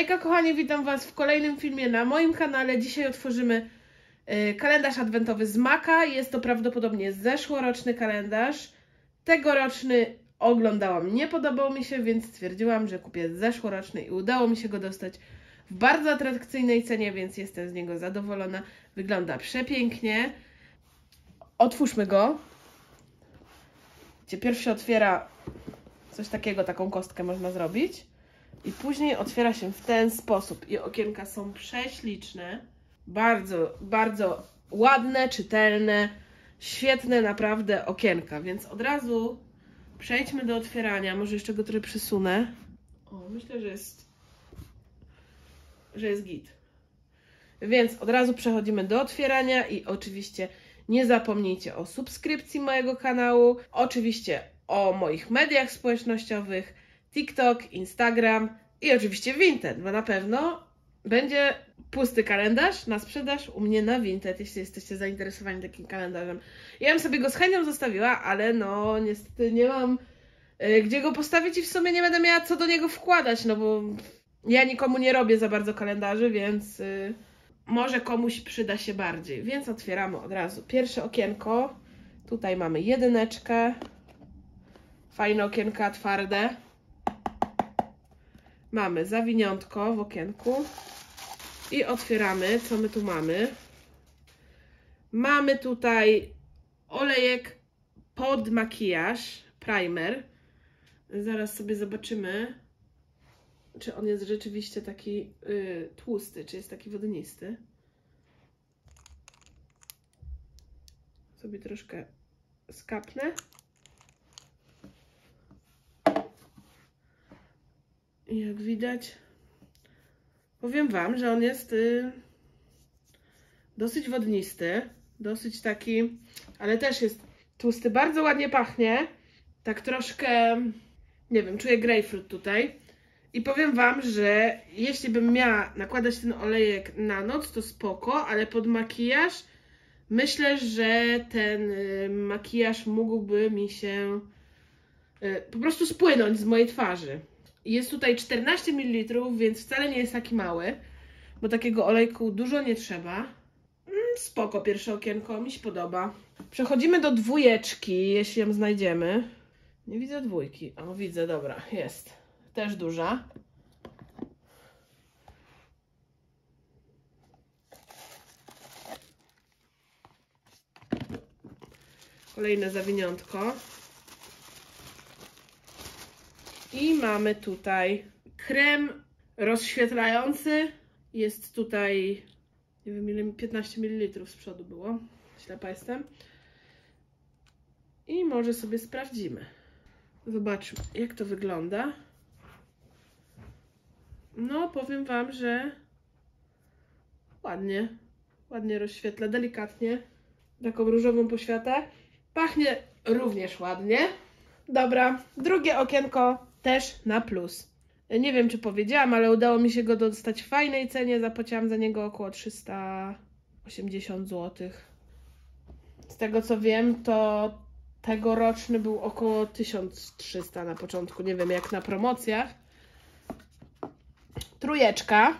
Hejka kochani, witam Was w kolejnym filmie na moim kanale. Dzisiaj otworzymy kalendarz adwentowy z Maka. Jest to prawdopodobnie zeszłoroczny kalendarz. Tegoroczny oglądałam, nie podobał mi się, więc stwierdziłam, że kupię zeszłoroczny i udało mi się go dostać w bardzo atrakcyjnej cenie, więc jestem z niego zadowolona. Wygląda przepięknie. Otwórzmy go. Gdzie pierwszy otwiera coś takiego, taką kostkę można zrobić. I później otwiera się w ten sposób. I okienka są prześliczne. Bardzo, bardzo ładne, czytelne, świetne naprawdę okienka. Więc od razu przejdźmy do otwierania. Może jeszcze go trochę przysunę. O, myślę, że jest git. Więc od razu przechodzimy do otwierania i oczywiście nie zapomnijcie o subskrypcji mojego kanału. Oczywiście o moich mediach społecznościowych. TikTok, Instagram i oczywiście Vinted, bo na pewno będzie pusty kalendarz na sprzedaż u mnie na Vinted, jeśli jesteście zainteresowani takim kalendarzem. Ja bym sobie go z chęcią zostawiła, ale no niestety nie mam gdzie go postawić i w sumie nie będę miała co do niego wkładać, no bo ja nikomu nie robię za bardzo kalendarzy, więc może komuś przyda się bardziej. Więc otwieramy od razu pierwsze okienko. Tutaj mamy jedyneczkę. Fajne okienka, twarde. Mamy zawiniątko w okienku i otwieramy, co my tu mamy. Mamy tutaj olejek pod makijaż, primer. Zaraz sobie zobaczymy, czy on jest rzeczywiście taki tłusty, czy jest taki wodnisty. Sobie troszkę skapnę. Jak widać, powiem Wam, że on jest dosyć wodnisty, dosyć taki, ale też jest tłusty, bardzo ładnie pachnie, tak troszkę, nie wiem, czuję grejpfrut tutaj i powiem Wam, że jeśli bym miała nakładać ten olejek na noc, to spoko, ale pod makijaż myślę, że ten makijaż mógłby mi się po prostu spłynąć z mojej twarzy. Jest tutaj 14 ml, więc wcale nie jest taki mały, bo takiego olejku dużo nie trzeba. Spoko, pierwsze okienko, mi się podoba. Przechodzimy do dwójeczki, jeśli ją znajdziemy. Nie widzę dwójki. O, widzę, dobra, jest. Też duża. Kolejne zawiniątko. I mamy tutaj krem rozświetlający. Jest tutaj, nie wiem ile, 15 ml z przodu było. Ślepa jestem. I może sobie sprawdzimy. Zobaczmy, jak to wygląda. No, powiem Wam, że ładnie. Ładnie rozświetla, delikatnie. Taką różową poświatę. Pachnie również ładnie. Dobra, drugie okienko. Też na plus. Nie wiem, czy powiedziałam, ale udało mi się go dostać w fajnej cenie. Zapłaciłam za niego około 380 zł. Z tego co wiem, to tegoroczny był około 1300 na początku. Nie wiem, jak na promocjach. Trójeczka.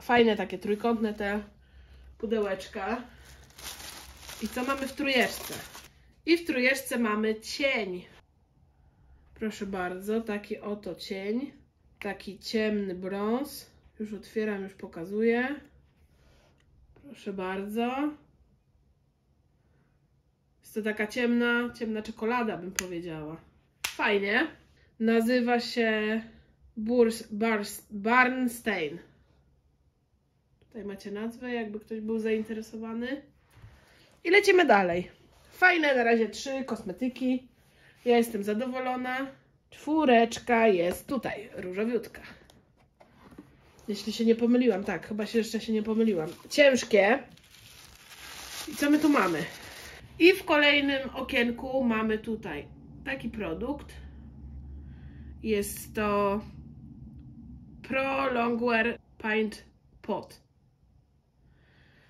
Fajne takie trójkątne te pudełeczka. I co mamy w trójeczce? I w trójeczce mamy cień. Proszę bardzo, taki oto cień, taki ciemny brąz, już otwieram, już pokazuję, proszę bardzo, jest to taka ciemna czekolada bym powiedziała, fajnie, nazywa się Burs Barnstein, tutaj macie nazwę, jakby ktoś był zainteresowany i lecimy dalej, fajne na razie trzy kosmetyki. Ja jestem zadowolona. Czwóreczka jest tutaj, różowiutka. Jeśli się nie pomyliłam, tak, chyba jeszcze się nie pomyliłam. Ciężkie. I co my tu mamy? I w kolejnym okienku mamy tutaj taki produkt. Jest to Pro Longwear Paint Pot.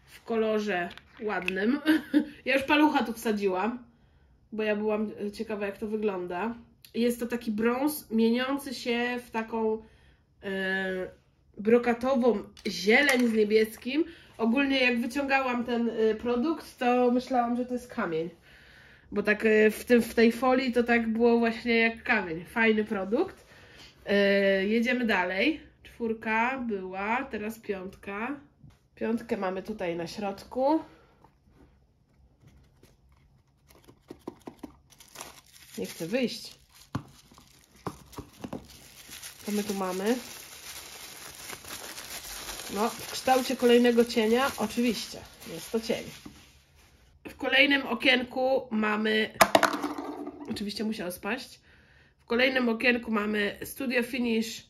W kolorze ładnym. Ja już palucha tu wsadziłam. Bo ja byłam ciekawa, jak to wygląda. Jest to taki brąz mieniący się w taką brokatową zieleń z niebieskim. Ogólnie jak wyciągałam ten produkt, to myślałam, że to jest kamień. Bo tak w tej folii to tak było właśnie jak kamień. Fajny produkt. Jedziemy dalej. 4 była, teraz 5. 5 mamy tutaj na środku. Nie chcę wyjść. Co my tu mamy? No, w kształcie kolejnego cienia, oczywiście, jest to cień. W kolejnym okienku mamy, oczywiście musiał spaść, w kolejnym okienku mamy Studio Finish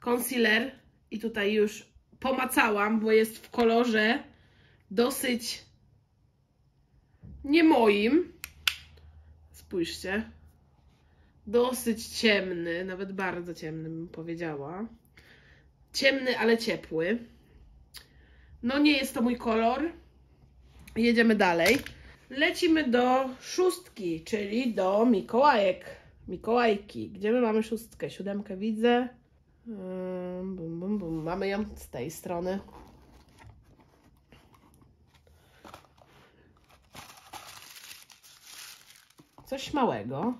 Concealer i tutaj już pomacałam, bo jest w kolorze dosyć nie moim. Spójrzcie. Dosyć ciemny, nawet bardzo ciemny bym powiedziała. Ciemny, ale ciepły. No nie jest to mój kolor. Jedziemy dalej. Lecimy do 6, czyli do Mikołajek. Mikołajki. Gdzie my mamy 6? 7 widzę. Bum, bum, bum. Mamy ją z tej strony. Coś małego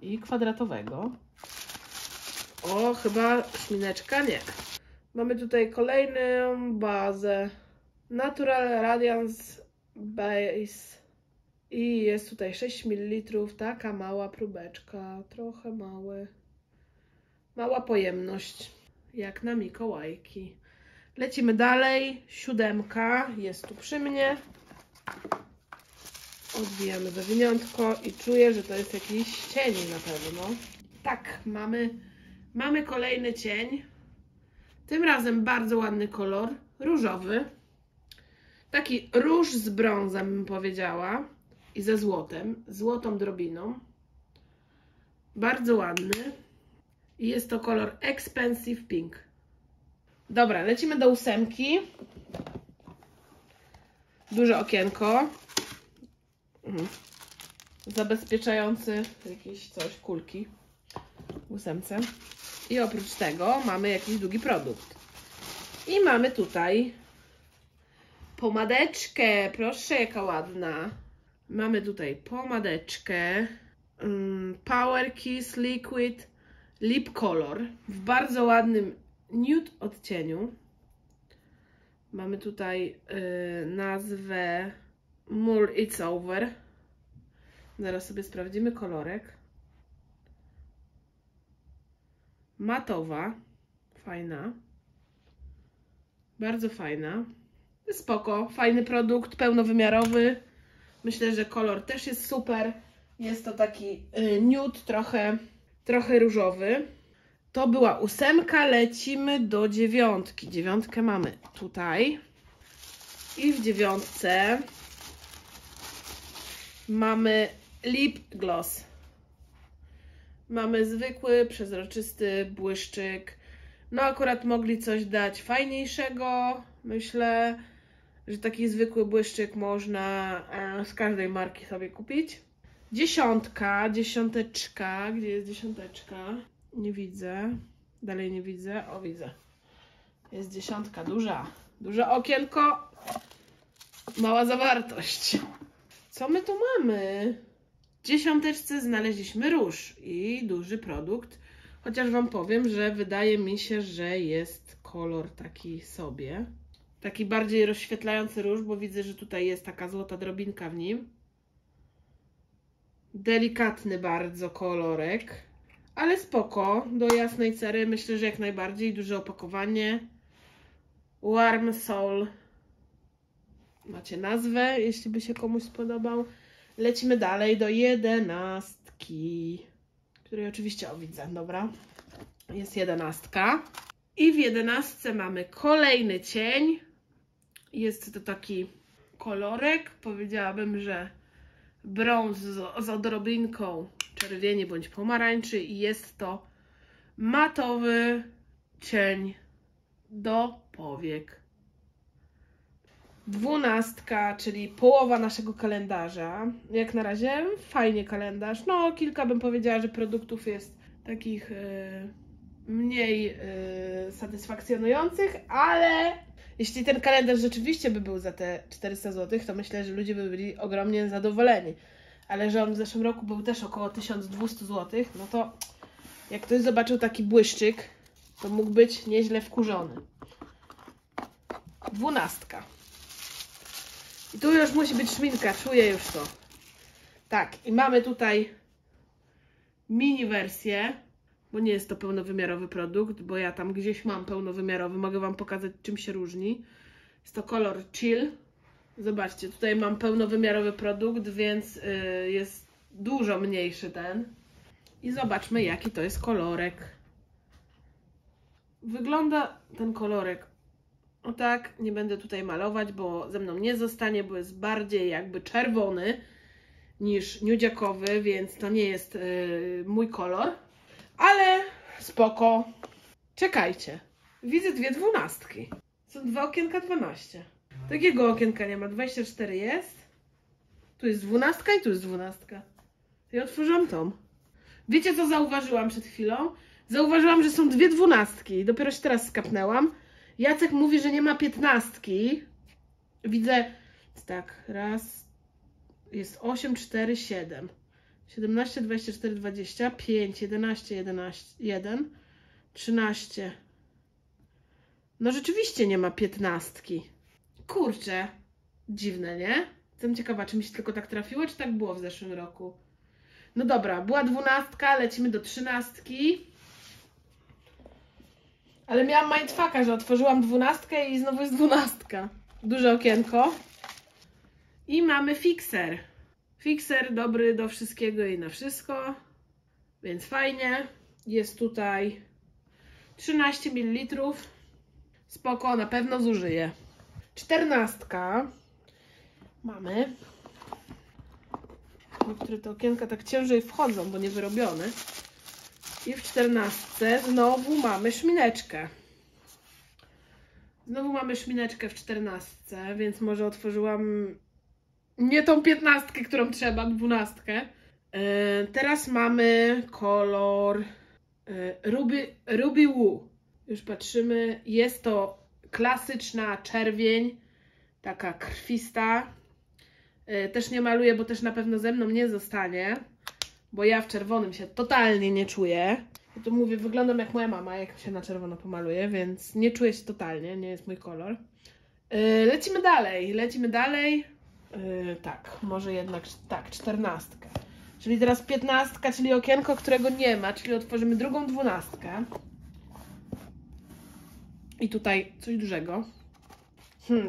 i kwadratowego. O, chyba szmineczka? Nie. Mamy tutaj kolejną bazę Natural Radiance Base i jest tutaj 6 ml, taka mała próbeczka, trochę mała pojemność, jak na Mikołajki. Lecimy dalej, 7 jest tu przy mnie. Odbijamy zawiniątko i czuję, że to jest jakiś cień na pewno. Tak, mamy kolejny cień. Tym razem bardzo ładny kolor, różowy. Taki róż z brązem, bym powiedziała. I ze złotem, złotą drobiną. Bardzo ładny. I jest to kolor Expensive Pink. Dobra, lecimy do 8. Duże okienko. Zabezpieczający jakieś coś, kulki w 8. I oprócz tego mamy jakiś długi produkt. I mamy tutaj pomadeczkę. Proszę, jaka ładna. Mamy tutaj pomadeczkę Power Kiss Liquid Lip Color w bardzo ładnym nude odcieniu. Mamy tutaj nazwę Mull It's Over. Zaraz sobie sprawdzimy kolorek. Matowa, fajna, bardzo fajna, spoko, fajny produkt, pełnowymiarowy, myślę, że kolor też jest super, jest to taki nude, trochę różowy. To była 8, lecimy do 9, 9 mamy tutaj i w 9 mamy lip gloss. Mamy zwykły, przezroczysty błyszczyk. No akurat mogli coś dać fajniejszego. Myślę, że taki zwykły błyszczyk można z każdej marki sobie kupić. 10. Gdzie jest 10? Nie widzę. Dalej nie widzę. O, widzę. Jest 10, duża. Duże okienko. Mała zawartość. Co my tu mamy? W 10 znaleźliśmy róż i duży produkt, chociaż Wam powiem, że wydaje mi się, że jest kolor taki sobie, taki bardziej rozświetlający róż, bo widzę, że tutaj jest taka złota drobinka w nim. Delikatny bardzo kolorek, ale spoko, do jasnej cery myślę, że jak najbardziej. Duże opakowanie, Warm Soul, macie nazwę, jeśli by się komuś spodobał. Lecimy dalej do 11, której oczywiście widzę, dobra, jest 11. I w 11 mamy kolejny cień, jest to taki kolorek, powiedziałabym, że brąz z odrobinką czerwieni bądź pomarańczy i jest to matowy cień do powiek. 12, czyli połowa naszego kalendarza. Jak na razie fajnie kalendarz. No kilka bym powiedziała, że produktów jest takich mniej satysfakcjonujących, ale jeśli ten kalendarz rzeczywiście by był za te 400 zł, to myślę, że ludzie by byli ogromnie zadowoleni. Ale że on w zeszłym roku był też około 1200 zł, no to jak ktoś zobaczył taki błyszczyk, to mógł być nieźle wkurzony. 12. I tu już musi być szminka, czuję już to. Tak, i mamy tutaj mini wersję, bo nie jest to pełnowymiarowy produkt, bo ja tam gdzieś mam pełnowymiarowy, mogę wam pokazać, czym się różni. Jest to kolor Chill. Zobaczcie, tutaj mam pełnowymiarowy produkt, więc jest dużo mniejszy ten. I zobaczmy, jaki to jest kolorek. Wygląda ten kolorek o tak, nie będę tutaj malować, bo ze mną nie zostanie, bo jest bardziej jakby czerwony niż nudziakowy, więc to nie jest mój kolor. Ale spoko. Czekajcie, widzę dwie dwunastki. Są dwa okienka 12. Takiego okienka nie ma, 24 jest. Tu jest 12 i tu jest 12. I otworzyłam tą. Wiecie, co zauważyłam przed chwilą? Zauważyłam, że są dwie dwunastki. Dopiero się teraz skapnęłam. Jacek mówi, że nie ma 15. Widzę, tak, raz, jest 8, 4, 7. 17, 24, 20, 5, 11, 11, 1, 13. No rzeczywiście nie ma 15. Kurczę, dziwne, nie? Jestem ciekawa, czy mi się tylko tak trafiło, czy tak było w zeszłym roku. No dobra, była 12, lecimy do 13. Ale miałam mindfucka, że otworzyłam 12 i znowu jest 12. Duże okienko. I mamy fikser. Fikser dobry do wszystkiego i na wszystko. Więc fajnie. Jest tutaj 13 ml. Spoko, na pewno zużyję. 14. Mamy. Niektóre te okienka tak ciężej wchodzą, bo nie wyrobione. I w 14 znowu mamy szmineczkę. Znowu mamy szmineczkę w 14, więc może otworzyłam nie tą 15, którą trzeba, 12. Teraz mamy kolor Ruby Woo. Już patrzymy, jest to klasyczna czerwień, taka krwista. Też nie maluję, bo też na pewno ze mną nie zostanie. Bo ja w czerwonym się totalnie nie czuję. Ja tu mówię, wyglądam jak moja mama, jak się na czerwono pomaluje, więc nie czuję się totalnie, nie jest mój kolor. Lecimy dalej, tak, może jednak, tak, 14. Czyli teraz 15, czyli okienko, którego nie ma, czyli otworzymy drugą 12. I tutaj coś dużego.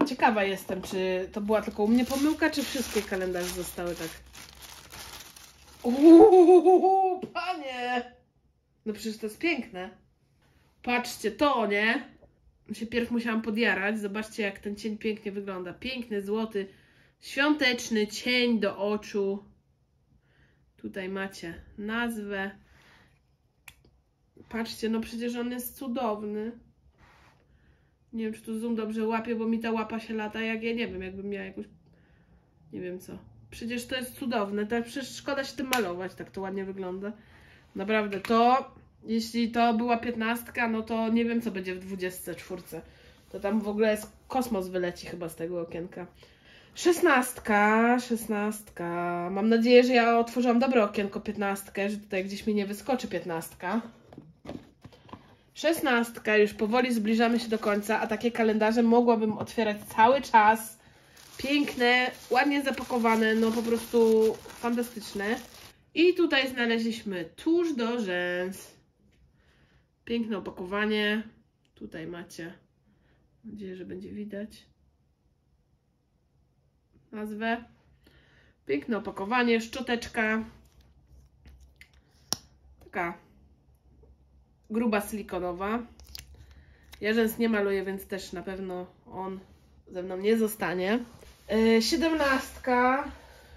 Ciekawa jestem, czy to była tylko u mnie pomyłka, czy wszystkie kalendarze zostały tak... Uuuu, panie! No przecież to jest piękne. Patrzcie, to, nie? Się pierw musiałam podjarać. Zobaczcie, jak ten cień pięknie wygląda. Piękny, złoty, świąteczny cień do oczu. Tutaj macie nazwę. Patrzcie, no przecież on jest cudowny. Nie wiem, czy tu zoom dobrze łapie, bo mi ta łapa się lata, jak ja nie wiem, jakbym miała jakąś... Nie wiem co. Przecież to jest cudowne, tak, przecież szkoda się tym malować, tak to ładnie wygląda. Naprawdę to, jeśli to była 15, no to nie wiem co będzie w 24. To tam w ogóle kosmos wyleci chyba z tego okienka. 16. Mam nadzieję, że ja otworzyłam dobre okienko 15, że tutaj gdzieś mi nie wyskoczy 15. 16, już powoli zbliżamy się do końca, a takie kalendarze mogłabym otwierać cały czas. Piękne, ładnie zapakowane, no po prostu fantastyczne. I tutaj znaleźliśmy tusz do rzęs. Piękne opakowanie. Tutaj macie, mam nadzieję, że będzie widać nazwę. Piękne opakowanie, szczoteczka. Taka gruba silikonowa. Ja rzęs nie maluję, więc też na pewno on ze mną nie zostanie. 17.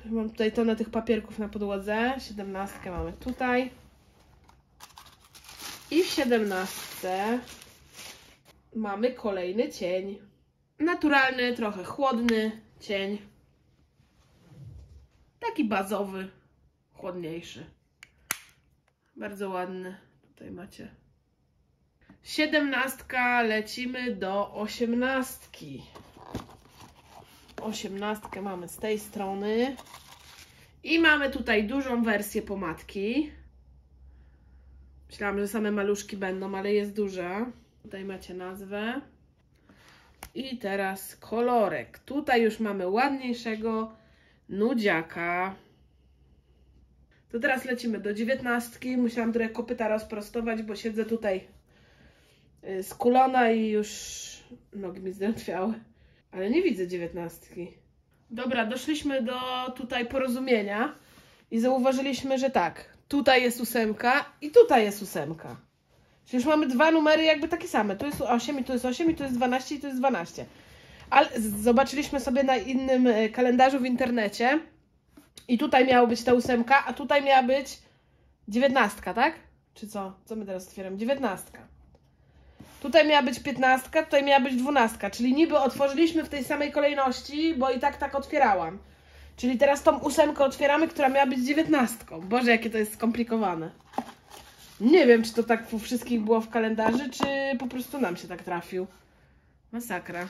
Mam tutaj tonę tych papierków na podłodze. 17 mamy tutaj. I w 17 mamy kolejny cień. Naturalny, trochę chłodny cień. Taki bazowy, chłodniejszy. Bardzo ładny. Tutaj macie 17, lecimy do 18. 18 mamy z tej strony. I mamy tutaj dużą wersję pomadki. Myślałam, że same maluszki będą, ale jest duża. Tutaj macie nazwę. I teraz kolorek. Tutaj już mamy ładniejszego nudziaka. To teraz lecimy do 19. Musiałam trochę kopyta rozprostować, bo siedzę tutaj skulona i już nogi mi zdrętwiały. Ale nie widzę 19. Dobra, doszliśmy do tutaj porozumienia i zauważyliśmy, że tak, tutaj jest 8 i tutaj jest 8. Czyli już mamy dwa numery jakby takie same. Tu jest 8 i tu jest 8 i tu jest 12 i tu jest 12. Ale zobaczyliśmy sobie na innym kalendarzu w internecie i tutaj miała być ta 8, a tutaj miała być 19, tak? Czy co? Co my teraz otwieramy? 19. Tutaj miała być 15, tutaj miała być 12, czyli niby otworzyliśmy w tej samej kolejności, bo i tak otwierałam. Czyli teraz tą 8 otwieramy, która miała być 19. Boże, jakie to jest skomplikowane. Nie wiem, czy to tak u wszystkich było w kalendarzu, czy po prostu nam się tak trafił. Masakra.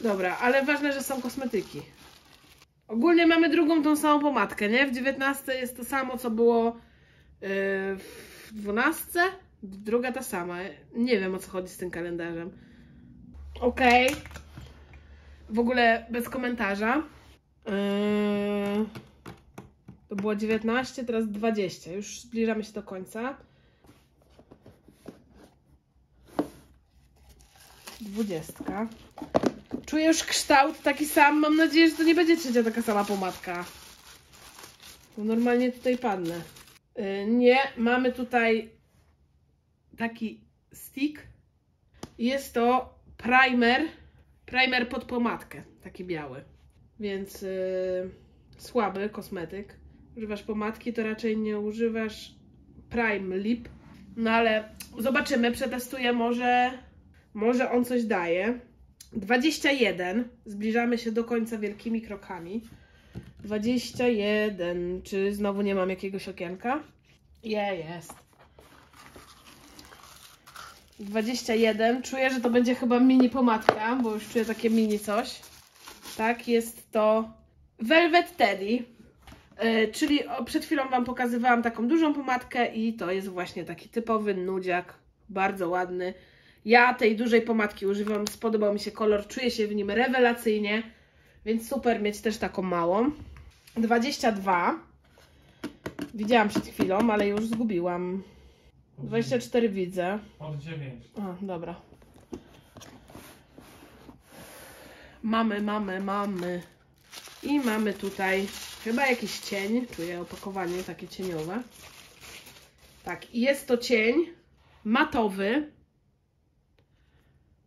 Dobra, ale ważne, że są kosmetyki. Ogólnie mamy drugą tą samą pomadkę, nie? W 19 jest to samo, co było w 12. Druga ta sama. Nie wiem, o co chodzi z tym kalendarzem. Okej. W ogóle bez komentarza. To było 19, teraz 20. Już zbliżamy się do końca. 20. Czuję już kształt taki sam. Mam nadzieję, że to nie będzie trzecia taka sama pomadka. Bo normalnie tutaj padnę. Nie, mamy tutaj taki stick. Jest to primer pod pomadkę, taki biały, więc słaby kosmetyk. Używasz pomadki, to raczej nie używasz prime lip, no ale zobaczymy, przetestuję, może on coś daje. 21, zbliżamy się do końca wielkimi krokami. 21, czy znowu nie mam jakiegoś okienka? Jest. 21, czuję, że to będzie chyba mini pomadka, bo już czuję takie mini coś. Tak, jest to Velvet Teddy, czyli przed chwilą Wam pokazywałam taką dużą pomadkę i to jest właśnie taki typowy nudziak, bardzo ładny. Ja tej dużej pomadki używam, spodobał mi się kolor, czuję się w nim rewelacyjnie, więc super mieć też taką małą. 22, widziałam przed chwilą, ale już zgubiłam. 24 widzę. Od 9. A, dobra. Mamy. I mamy tutaj chyba jakiś cień. Czuję opakowanie takie cieniowe. Tak, jest to cień matowy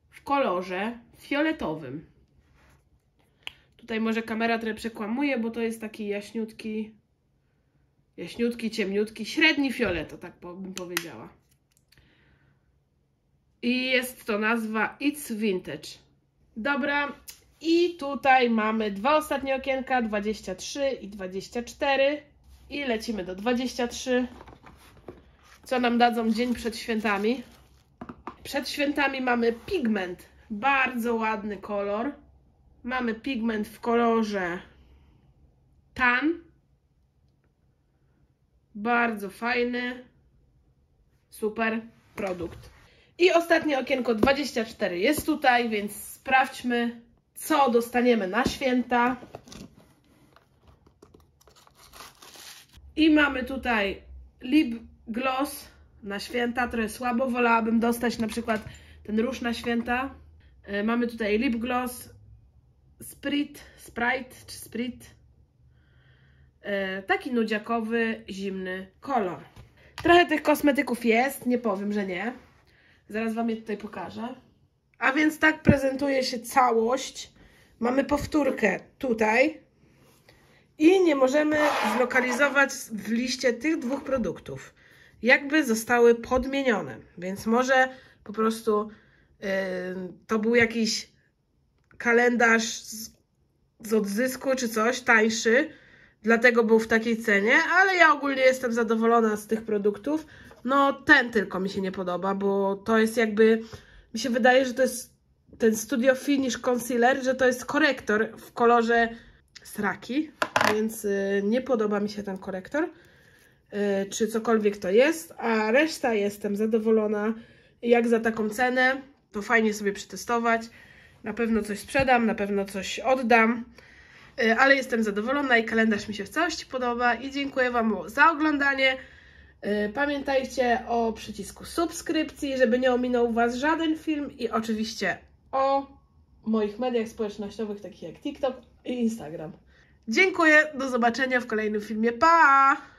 w kolorze fioletowym. Tutaj może kamera trochę przekłamuje, bo to jest taki jaśniutki. Jaśniutki, ciemniutki, średni fiolet, tak bym powiedziała. I jest to nazwa It's Vintage. Dobra, i tutaj mamy dwa ostatnie okienka, 23 i 24. I lecimy do 23. Co nam dadzą dzień przed świętami? Przed świętami mamy pigment, bardzo ładny kolor. Mamy pigment w kolorze tan. Bardzo fajny, super produkt. I ostatnie okienko 24 jest tutaj, więc sprawdźmy, co dostaniemy na święta. I mamy tutaj lip gloss na święta, trochę słabo, wolałabym dostać na przykład ten róż na święta. Mamy tutaj lip gloss Sprite. Taki nudziakowy, zimny kolor. Trochę tych kosmetyków jest, nie powiem, że nie. Zaraz Wam je tutaj pokażę. A więc tak prezentuje się całość. Mamy powtórkę tutaj. I nie możemy zlokalizować w liście tych dwóch produktów. Jakby zostały podmienione. Więc może po prostu to był jakiś kalendarz z odzysku czy coś tańszy. dlatego był w takiej cenie, ale ja ogólnie jestem zadowolona z tych produktów. No ten tylko mi się nie podoba, bo to jest jakby, mi się wydaje, że to jest ten Studio Finish Concealer, że to jest korektor w kolorze sraki, więc nie podoba mi się ten korektor, czy cokolwiek to jest, a reszta jestem zadowolona jak za taką cenę, to fajnie sobie przetestować, na pewno coś sprzedam, na pewno coś oddam, ale jestem zadowolona i kalendarz mi się w całości podoba i dziękuję Wam za oglądanie. Pamiętajcie o przycisku subskrypcji, żeby nie ominął Was żaden film i oczywiście o moich mediach społecznościowych takich jak TikTok i Instagram. Dziękuję, do zobaczenia w kolejnym filmie, pa!